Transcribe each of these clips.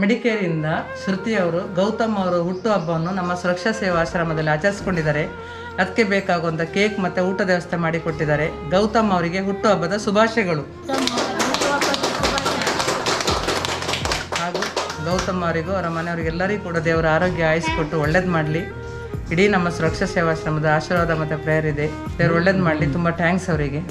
Medicare in the Shruti Auru, Gowtham Auru, Huttu Habbana, Namma Suraksha Seva Ashramadalli aacharisidare. Adakke bekaguvanತಹ cake ಮತ್ತೆ ಊಟ ವ್ಯವಸ್ಥೆ ಮಾಡಿ ಕೊಟ್ಟಿದ್ದಾರೆ. ಗೌತಮ್ ಅವರಿಗೆ ಹುಟ್ಟುಹಬ್ಬದ ಶುಭಾಶಯಗಳು. ಹಾಗೂ ಗೌತಮ್ ಅವರಿಗೂ ಅವರ ಮನೆಯವರಿಗೆ ಎಲ್ಲರಿಗೂ ಕೂಡ ದೇವರ ಆರೋಗ್ಯ ಆಯಸ್ಸು ಕೊಟ್ಟು ಒಳ್ಳೆಯದು ಮಾಡಲಿ. ಇಡೀ ನಮ್ಮ ಸುರಕ್ಷಾ ಸೇವಾ ಆಶ್ರಮದ ಆಶೀರ್ವಾದ ಮತ್ತೆ ಪ್ರೇಯರ್ ಇದೆ. ದೇವರು ಒಳ್ಳೆಯದು ಮಾಡಲಿ. ತುಂಬಾ ಥ್ಯಾಂಕ್ಸ್ ಅವರಿಗೆ.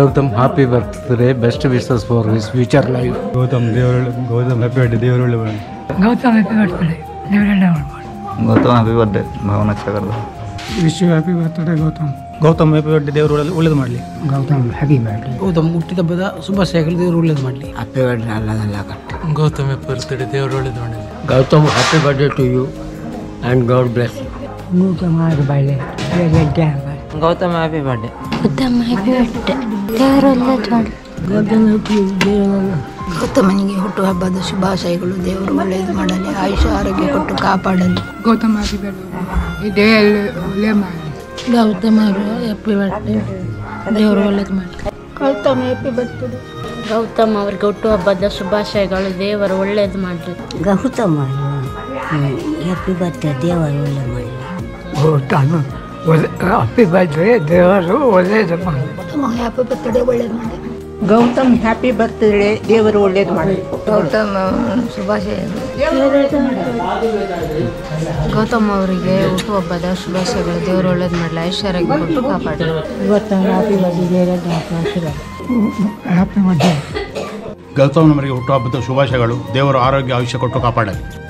Gowtham, happy birthday, best wishes for his future life. Gowtham, happy birthday, Devarul. Gowtham, happy birthday, Devarul. Gowtham, happy birthday, Bhavana Chakarda. Wish you happy birthday, Gowtham. Gowtham, happy birthday, Devarul. Ullad Madli. Gowtham, happy birthday. Gowtham, Mutti Tabbada, Subha Shekhar, Devarul Ullad Madli. Happy birthday, Allah Kat. Gowtham, happy birthday, Devarul Ullad Madli. Gowtham, happy birthday to you, and God bless you. Gowtham, happy birthday. Gowtham, happy birthday. Gowtham, happy birthday. ಗೌತಮನಿಗೆ ಹುಟ್ಟುಹಬ್ಬದ ಶುಭಾಶಯಗಳು. ದೇವರು ಒಳ್ಳೆಯದು ಮಾಡಲಿ, ಆಯುಷ ಆರೋಗ್ಯ ಕೊಟ್ಟು ಕಾಪಾಡಲಿ. Gautama happy birthday, ದೇವರು ಒಳ್ಳೆಯದು ಮಾಡಲಿ. Gautama happy birthday. ಗೌತಮ್ ಅವ್ರಿಗೆ ಹುಟ್ಟುಹಬ್ಬದ ಶುಭಾಶಯಗಳು, ದೇವರು ಒಳ್ಳೆಯದು ಮಾಡಲಿ. ಗೌತಮ ಹ್ಯಾಪಿ ಬರ್ತ್ಡೇ, ದೇವರು ಒಳ್ಳೆಯದು ಮಾಡಲಿ. ಗೌತಮ ಹ್ಯಾಪಿ ಬರ್ತ್ಡೇ, ದೇವರು ಒಳ್ಳೆಯದು ಮಾಡಲಿ. ಹ್ಯಾಪಿ ಬರ್ತ್ಡೇ, ಒಳ್ಳೇದು ಮಾಡಿ. ಗೌತಮ್ ಹ್ಯಾಪಿ ಬರ್ತ್ಡೇ, ದೇವರು ಒಳ್ಳೇದು ಮಾಡಿ. ಗೌತಮ್ ಶುಭಾಶಯಗಳು. ಗೌತಮ್ ಅವರಿಗೆ ಹುಟ್ಟುಹಬ್ಬದ ಶುಭಾಶಯಗಳು. ದೇವರು ಒಳ್ಳೇದು ಮಾಡಲಿ, ಐಶ್ವರ್ಯ ಕೊಟ್ಟು ಕಾಪಾಡಲಿ. Gautam happy birthday. ಗೌತಮ್ ನಮಗೆ ಹುಟ್ಟುಹಬ್ಬದ ಶುಭಾಶಯಗಳು. ದೇವರು ಆರೋಗ್ಯ ಆಯುಷ್ಯ ಕೊಟ್ಟು ಕಾಪಾಡಲಿ.